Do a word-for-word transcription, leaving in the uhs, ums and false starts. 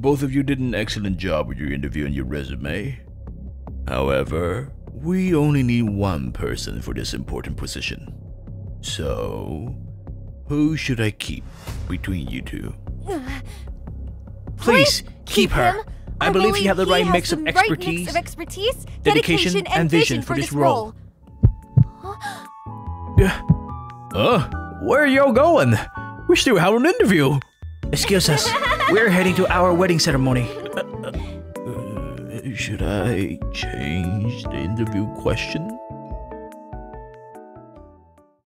Both of you did an excellent job with your interview and your resume. However, we only need one person for this important position. So, who should I keep between you two? Please, keep her! I believe you have the right mix of expertise, dedication, and vision for this role. Uh, where are y'all going? We still have an interview. Excuse us. We're heading to our wedding ceremony. Uh, uh, should I change the interview question?